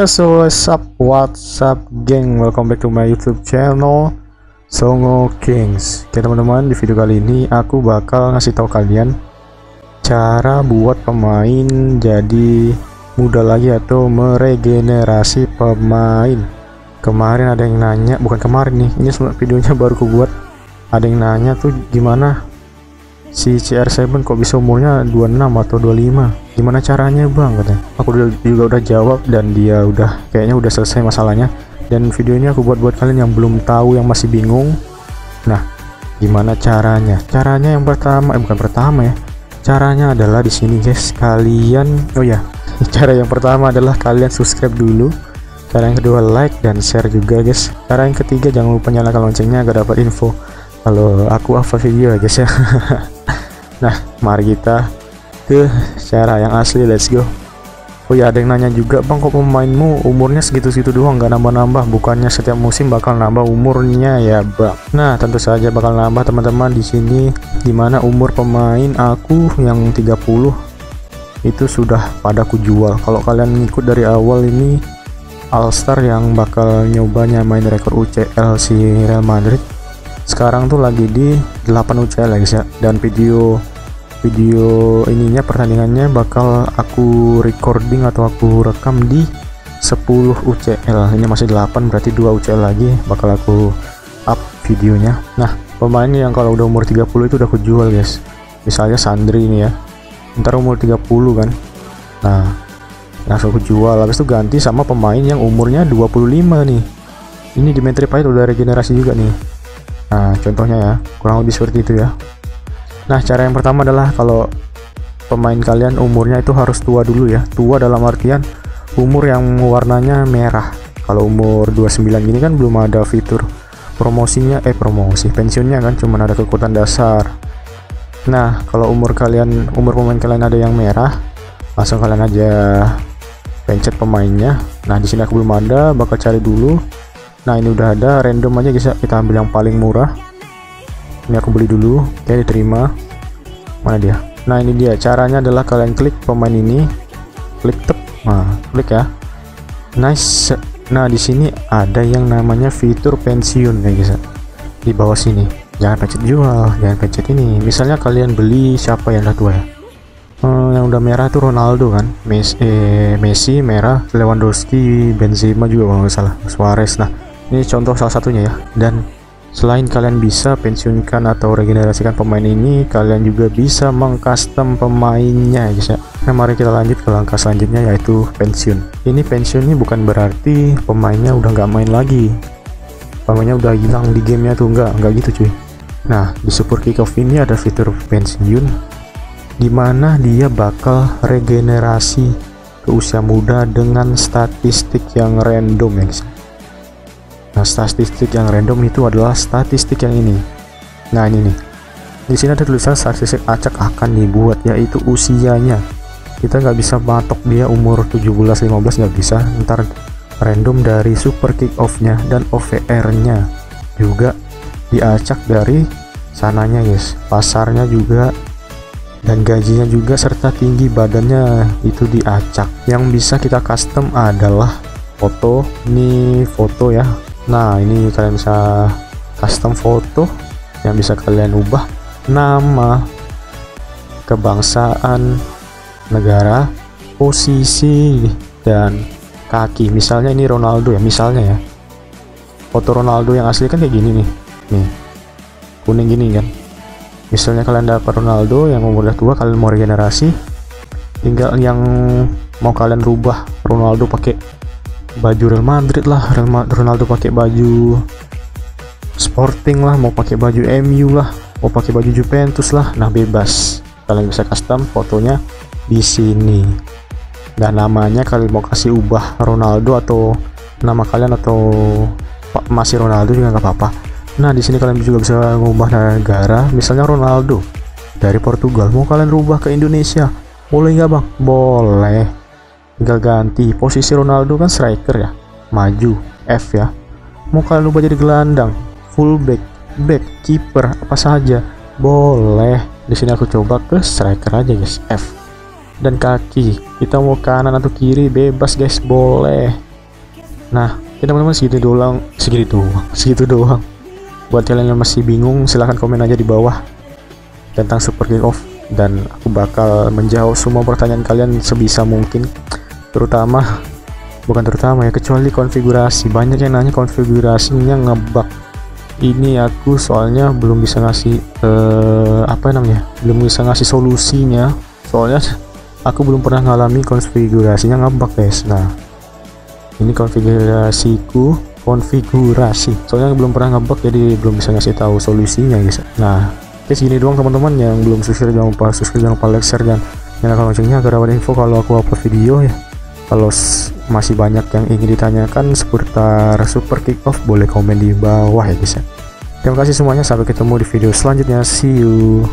Okay, so what's up geng, welcome back to my YouTube channel Songo Kings. Oke teman-teman, di video kali ini aku bakal ngasih tahu kalian cara buat pemain jadi muda lagi atau meregenerasi pemain. Kemarin ada yang nanya, bukan kemarin nih, ini videonya baru aku buat. Ada yang nanya tuh gimana si CR7 kok bisa umurnya 26 atau 25, gimana caranya bang, katanya. Aku juga udah jawab dan dia udah kayaknya udah selesai masalahnya, dan videonya aku buat kalian yang belum tahu, yang masih bingung. Nah, gimana caranya yang pertama, caranya adalah di sini guys, kalian cara yang pertama adalah kalian subscribe dulu. Cara yang kedua like dan share juga guys. Cara yang ketiga jangan lupa nyalakan loncengnya agar dapat info kalau aku upload video ya guys ya. Nah, mari kita ke cara yang asli, let's go. Oh ya, ada yang nanya juga, bang kok pemainmu umurnya segitu-segitu doang nggak nambah-nambah, bukannya setiap musim bakal nambah umurnya ya bang? Nah, tentu saja bakal nambah teman-teman. Di sini dimana umur pemain aku yang 30 itu sudah pada aku jual. Kalau kalian ikut dari awal, ini All-Star yang bakal nyobanya main rekor UCL si Real Madrid sekarang tuh lagi di 8 UCL guys ya, dan video ininya pertandingannya bakal aku recording atau aku rekam di 10 UCL. Ini masih 8, berarti 2 UCL lagi bakal aku up videonya. Nah, pemain yang kalau udah umur 30 itu udah aku jual guys, misalnya Sandri ini ya, ntar umur 30 kan, nah langsung aku jual. Habis itu ganti sama pemain yang umurnya 25 nih, ini Dimitri Payet udah regenerasi juga nih. Nah, contohnya ya, kurang lebih seperti itu ya. Nah, cara yang pertama adalah kalau pemain kalian umurnya itu harus tua dulu ya. Tua dalam artian umur yang warnanya merah. Kalau umur 29 gini kan belum ada fitur pensiunnya kan, cuman ada kekuatan dasar. Nah, kalau umur pemain kalian ada yang merah, langsung kalian aja pencet pemainnya. Nah, di sini aku belum ada, bakal cari dulu. Nah, ini udah ada, random aja guys ya, kita ambil yang paling murah. Ini aku beli dulu. Oke, diterima. Mana dia? Nah, ini dia. Caranya adalah kalian klik pemain ini. Klik tep. Nah, klik ya. Nice. Nah, di sini ada yang namanya fitur pensiun ya guys ya. Di bawah sini. Jangan pencet jual, jangan pencet ini. Misalnya kalian beli siapa yang udah tua ya? Yang udah merah tuh Ronaldo kan. Messi merah, Lewandowski, Benzema juga kalau nggak salah, Suarez. Nah, ini contoh salah satunya ya. Dan selain kalian bisa pensiunkan atau regenerasikan pemain ini, kalian juga bisa mengcustom pemainnya guys ya. Nah, mari kita lanjut ke langkah selanjutnya, yaitu pensiun. Ini pensiun ini bukan berarti pemainnya udah nggak main lagi, pemainnya udah hilang di gamenya tuh, nggak gitu cuy. Nah, di Superkickoff ini ada fitur pensiun dimana dia bakal regenerasi ke usia muda dengan statistik yang random ya guys. Nah, statistik yang random itu adalah statistik yang ini. Nah, ini nih. Di sini ada tulisan statistik acak akan dibuat, yaitu usianya. Kita nggak bisa matok dia umur 17, 15 nggak bisa. Ntar random dari super kick off-nya dan OVR-nya juga diacak dari sananya guys. Pasarnya juga dan gajinya juga, serta tinggi badannya itu diacak. Yang bisa kita custom adalah foto. Ini foto ya. Nah, ini kalian bisa custom foto yang bisa kalian ubah nama, kebangsaan, negara, posisi, dan kaki. Misalnya ini Ronaldo ya, misalnya ya. Foto Ronaldo yang asli kan kayak gini nih. Nih. Kuning gini kan. Misalnya kalian dapat Ronaldo yang umur udah tua, kalian mau regenerasi, tinggal yang mau kalian rubah Ronaldo pakai baju Real Madrid lah, Ronaldo pakai baju Sporting lah, mau pakai baju MU lah, mau pakai baju Juventus lah, nah bebas. Kalian bisa custom fotonya di sini. Dan namanya kalian mau kasih ubah Ronaldo atau nama kalian atau masih Ronaldo juga nggak apa-apa. Nah, di sini kalian juga bisa mengubah negara, misalnya Ronaldo dari Portugal, mau kalian rubah ke Indonesia, boleh nggak bang? Boleh. Tinggal ganti posisi Ronaldo kan striker ya, maju F ya. Mau kalian lupa jadi gelandang, fullback, back, kiper, apa saja boleh. Di sini aku coba ke striker aja guys, F. Dan kaki kita mau kanan atau kiri bebas guys, boleh. Nah, ya teman-teman, segitu doang. Buat kalian yang masih bingung, silahkan komen aja di bawah tentang Superkickoff, dan aku bakal menjawab semua pertanyaan kalian sebisa mungkin, kecuali konfigurasi. Banyak yang nanya konfigurasinya ngebug. Ini aku soalnya belum bisa ngasih solusinya, soalnya aku belum pernah ngalami konfigurasinya ngebug, guys. Nah, ini konfigurasi, soalnya belum pernah ngebug, jadi belum bisa ngasih tahu solusinya, guys. Nah, oke, segini doang teman-teman. Yang belum subscribe jangan lupa like, share, dan nyalakan loncengnya agar dapat info kalau aku upload video, ya. Kalau masih banyak yang ingin ditanyakan seputar Superkickoff, boleh komen di bawah, ya guys. Terima kasih semuanya, sampai ketemu di video selanjutnya. See you.